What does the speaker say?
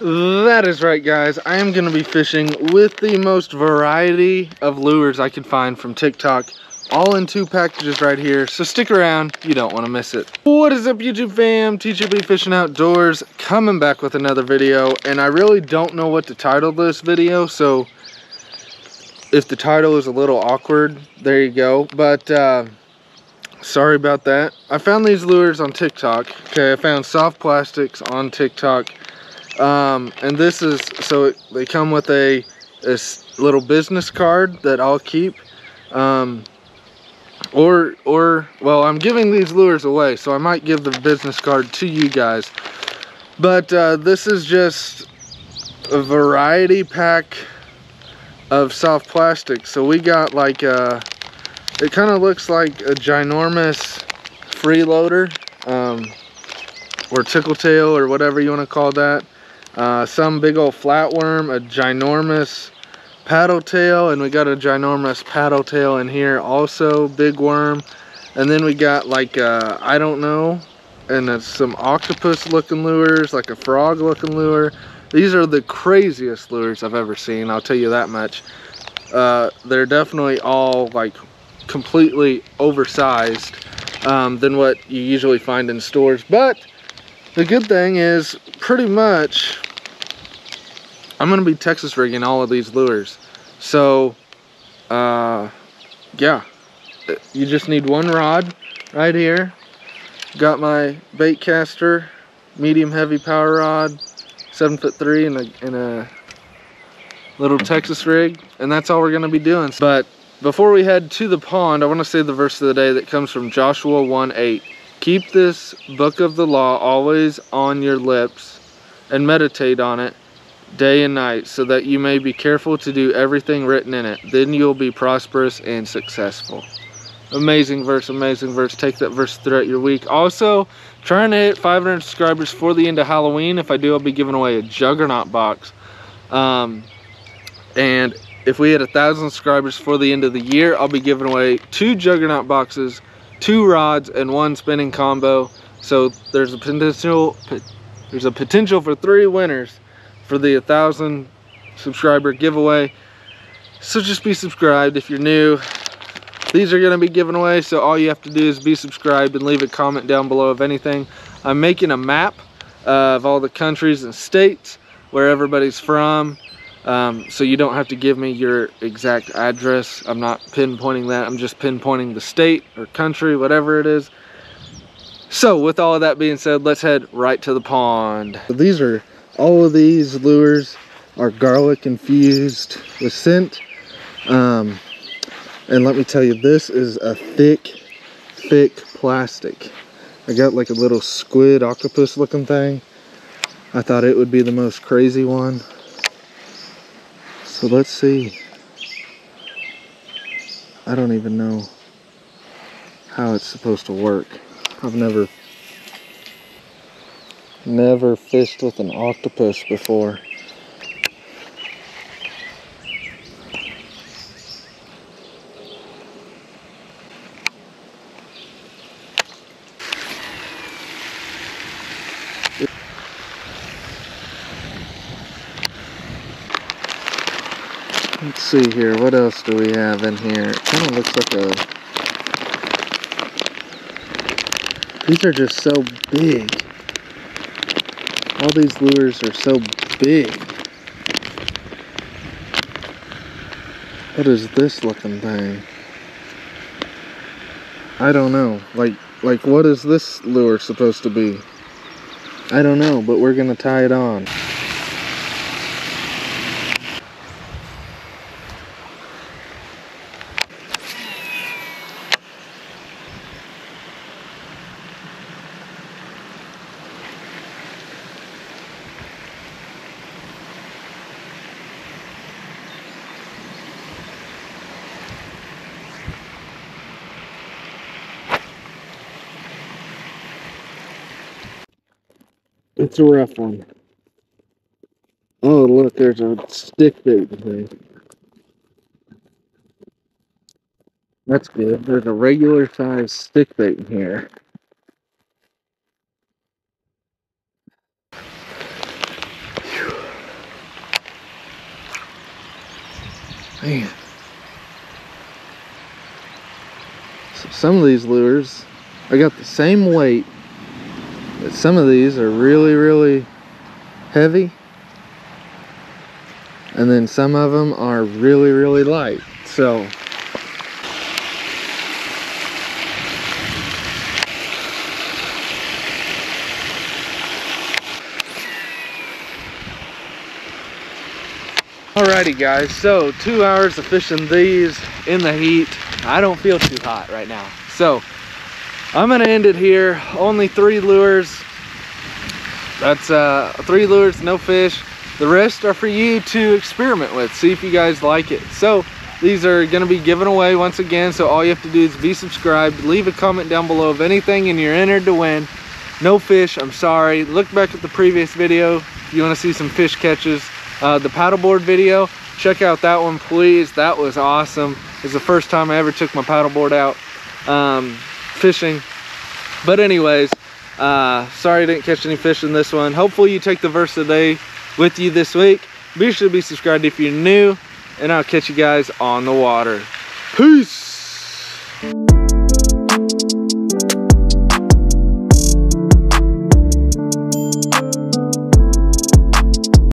That is right, guys. I am going to be fishing with the most variety of lures I could find from TikTok, all in two packages right here. So stick around, you don't want to miss it. What is up, YouTube fam? TGP Fishing Outdoors coming back with another video, and I really don't know what to title this video, so if the title is a little awkward, there you go. But sorry about that. I found these lures on TikTok. Okay, I found soft plastics on TikTok. And this is, so they come with this little business card that I'll keep. Well, I'm giving these lures away, so I might give the business card to you guys. But this is just a variety pack of soft plastic. So we got like it kind of looks like a ginormous freeloader, or tickletail, or whatever you want to call that. Some big old flatworm, a ginormous paddle tail, and we got a ginormous paddle tail in here, also big worm. And then we got like I don't know, and it's some octopus looking lures, like a frog looking lure. These are the craziest lures I've ever seen, I'll tell you that much. They're definitely all like completely oversized than what you usually find in stores. But the good thing is, pretty much, I'm gonna be Texas rigging all of these lures. So, yeah, you just need one rod right here. Got my bait caster, medium heavy power rod, 7'3" in a little Texas rig, and that's all we're gonna be doing. But before we head to the pond, I want to say the verse of the day that comes from Joshua 1:8. Keep this book of the law always on your lips and meditate on it day and night, so that you may be careful to do everything written in it. Then you'll be prosperous and successful. Amazing verse, amazing verse. Take that verse throughout your week. Also, trying to hit 500 subscribers for the end of Halloween. If I do, I'll be giving away a Juggernaut box. And if we hit 1,000 subscribers for the end of the year, I'll be giving away 2 Juggernaut boxes, 2 rods, and 1 spinning combo. So there's a potential for 3 winners for the 1,000 subscriber giveaway. So just be subscribed if you're new. These are going to be given away, so all you have to do is be subscribed and leave a comment down below of anything. I'm making a map of all the countries and states where everybody's from, so you don't have to give me your exact address. I'm not pinpointing that. I'm just pinpointing the state or country, whatever it is. So with all of that being said, let's head right to the pond. So all of these lures are garlic infused with scent. And let me tell you, this is a thick, thick plastic. I got like a little squid octopus looking thing. I thought it would be the most crazy one. So let's see. I don't even know how it's supposed to work. I've never fished with an octopus before. Let's see here, what else do we have in here? It kind of looks like a... These are just so big. All these lures are so big. What is this looking thing? I don't know. Like what is this lure supposed to be? I don't know, but we're gonna tie it on. It's a rough one. Oh, look, there's a stick bait thing. That's good. There's a regular size stick bait in here. Whew. Man. So some of these lures, I got the same weight, but some of these are really, really heavy. And then some of them are really, really light. So alrighty guys, so 2 hours of fishing these in the heat. I don't feel too hot right now. So I'm gonna end it here. Only 3 lures. That's 3 lures, no fish. The rest are for you to experiment with, see if you guys like it. So these are gonna be given away once again, so all you have to do is be subscribed, leave a comment down below of anything, and you're entered to win. No fish, I'm sorry. Look back at the previous video if you wanna see some fish catches. The paddleboard video, check out that one please. That was awesome. It's the first time I ever took my paddleboard out fishing. But anyways, sorry I didn't catch any fish in this one. Hopefully you take the verse of the day with you this week. Be sure to be subscribed if you're new, and I'll catch you guys on the water. Peace.